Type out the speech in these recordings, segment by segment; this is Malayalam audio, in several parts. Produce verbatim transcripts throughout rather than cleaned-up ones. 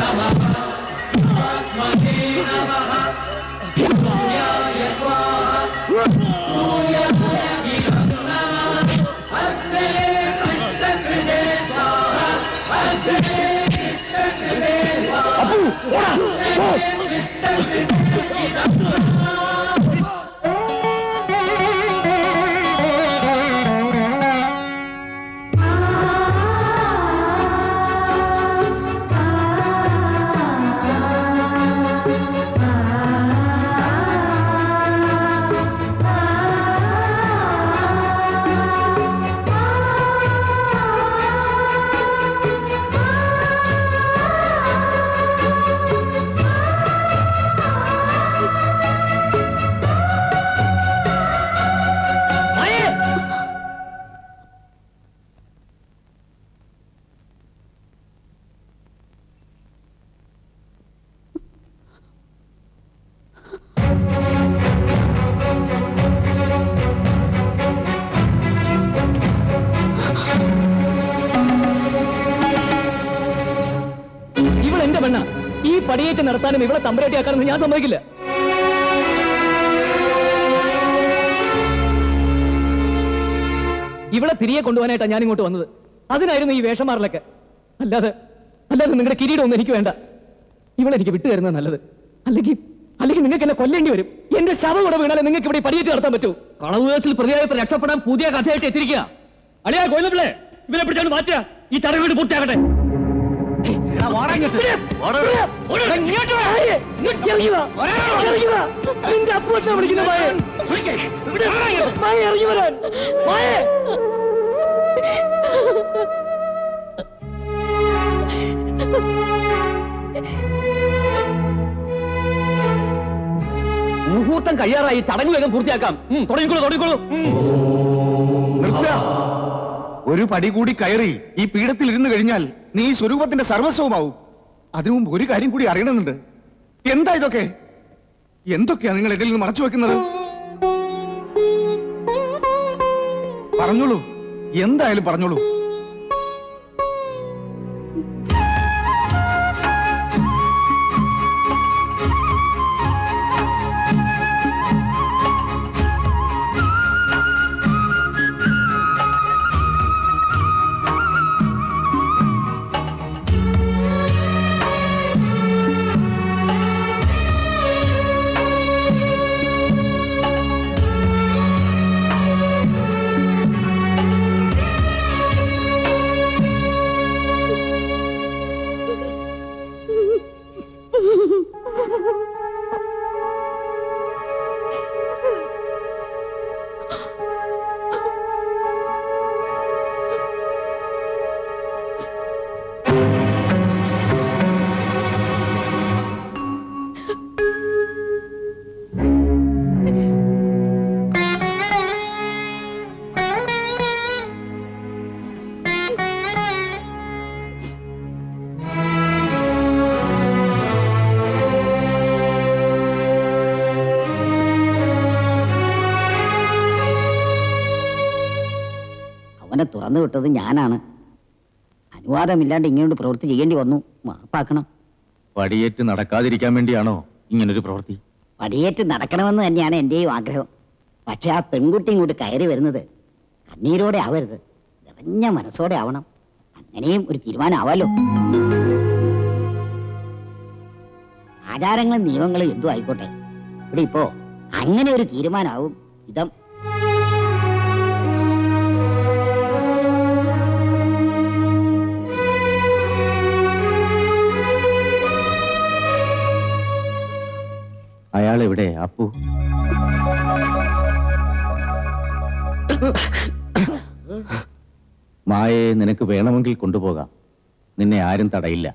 Namah Atmane Namaha Suryaya Swaha നടത്താനും ഇവിടെ തമ്പരട്ടിയാക്കാനൊന്നും ഞാൻ സമ്മതിക്കില്ല. ഇവിടെ തിരികെ കൊണ്ടുപോകാനായിട്ടാണ് ഞാൻ ഇങ്ങോട്ട് വന്നത്. അതിനായിരുന്നു ഈ വേഷമാറിലൊക്കെ. അല്ലാതെ അല്ലാതെ നിങ്ങളുടെ കിരീടം ഒന്നും എനിക്ക് വേണ്ട. ഇവിടെ എനിക്ക് വിട്ടു തരുന്നത് നല്ലത്. അല്ലെങ്കിൽ അല്ലെങ്കിൽ നിങ്ങൾക്ക് എന്നെ കൊല്ലേണ്ടി വരും. എന്റെ ശവം ഇവിടെ വീണാലും നിങ്ങൾക്ക് ഇവിടെ പടിയേറ്റ് നടത്താൻ പറ്റൂ. കളവ് കേസിൽ പ്രതിയായപ്പോൾ രക്ഷപ്പെടാൻ പുതിയ കഥയായിട്ട് എത്തിയിരിക്കുക. അളിയാ കോയിലപ്പിള്ളേ, ഇവരെ പിടിച്ചാണ് മാറ്റുക. ഈ ചടങ്ങ് വീട് പൂർത്തിയാകട്ടെ. മുഹൂർത്തം കഴിയാറായി. ചടങ്ങ് വേഗം പൂർത്തിയാക്കാം. തുടങ്ങിക്കോളൂ തുടങ്ങിക്കോളൂ ഒരു പടി കൂടി കയറി ഈ പീഠത്തിൽ ഇരുന്നു കഴിഞ്ഞാൽ നീ സ്വരൂപത്തിന്റെ സർവസ്വമാവും. അതിനു മുമ്പ് ഒരു കാര്യം കൂടി അറിയണമെന്നുണ്ട്. എന്താ ഇതൊക്കെ? എന്തൊക്കെയാ നിങ്ങൾ ഇടയിൽ നിന്ന് മറച്ചു വെക്കുന്നത്? പറഞ്ഞോളൂ, എന്തായാലും പറഞ്ഞോളൂ. തുറന്നു വിട്ടത് ഞാനാണ്. അനുവാദമില്ലാണ്ട് ഇങ്ങനൊരു പ്രവൃത്തി ചെയ്യേണ്ടി വന്നു. മാപ്പാക്കണം. പടിയേറ്റ് നടക്കാതിരിക്കാൻ വേണ്ടിയാണോ ഇങ്ങനൊരു പ്രവൃത്തി? പടിയേറ്റ് നടക്കണമെന്ന് തന്നെയാണ് എന്റെയും ആഗ്രഹം. പക്ഷെ ആ പെൺകുട്ടി ഇങ്ങോട്ട് കയറി വരുന്നത് കണ്ണീരോടെ ആവരുത്, നിറഞ്ഞ മനസ്സോടെ ആവണം. അങ്ങനെയും ഒരു തീരുമാനമാവാലോ. ആചാരങ്ങളും നിയമങ്ങളും എന്തു ആയിക്കോട്ടെ, ഇവിടെ ഇപ്പോ അങ്ങനെ ഒരു തീരുമാനമാവും ഇതം. അയാളെവിടെ? അപ്പു മായയെ നിനക്ക് വേണമെങ്കിൽ കൊണ്ടുപോകാം. നിന്നെ ആരും തടയില്ല.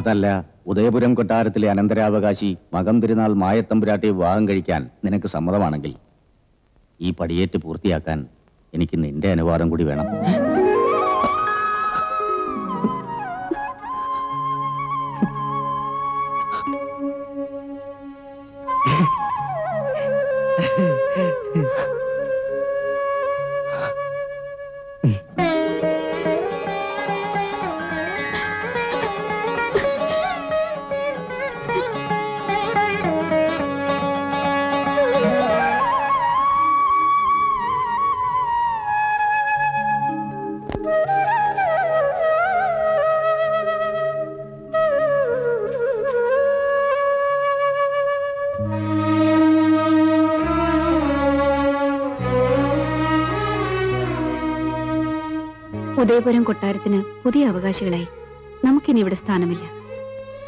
അതല്ല, ഉദയപുരം കൊട്ടാരത്തിലെ അനന്തരാവകാശി മകം തിരുനാൾ മായത്തമ്പുരാട്ടി വിവാഹം കഴിക്കാൻ നിനക്ക് സമ്മതമാണെങ്കിൽ ഈ പടിയേറ്റ് പൂർത്തിയാക്കാൻ എനിക്ക് നിന്റെ അനുവാദം കൂടി വേണം. ഉദയപുരം കൊട്ടാരത്തിന് പുതിയ അവകാശികളായി നമുക്കിനി ഇവിടെ സ്ഥാനമില്ല.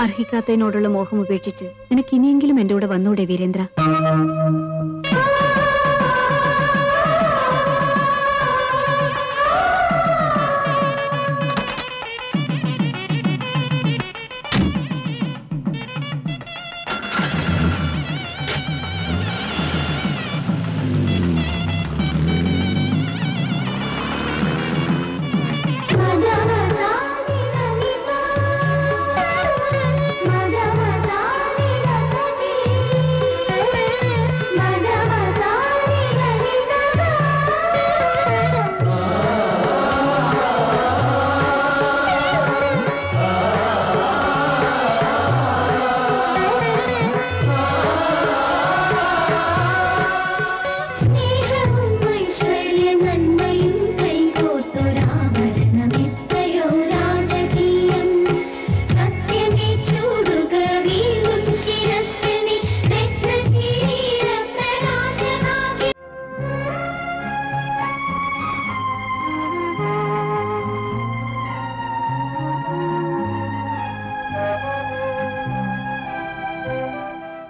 അർഹിക്കാത്തതിനോടുള്ള മോഹം ഉപേക്ഷിച്ച് നിനക്ക് ഇനിയെങ്കിലും എൻ്റെ കൂടെ വന്നൂടെ വീരേന്ദ്ര?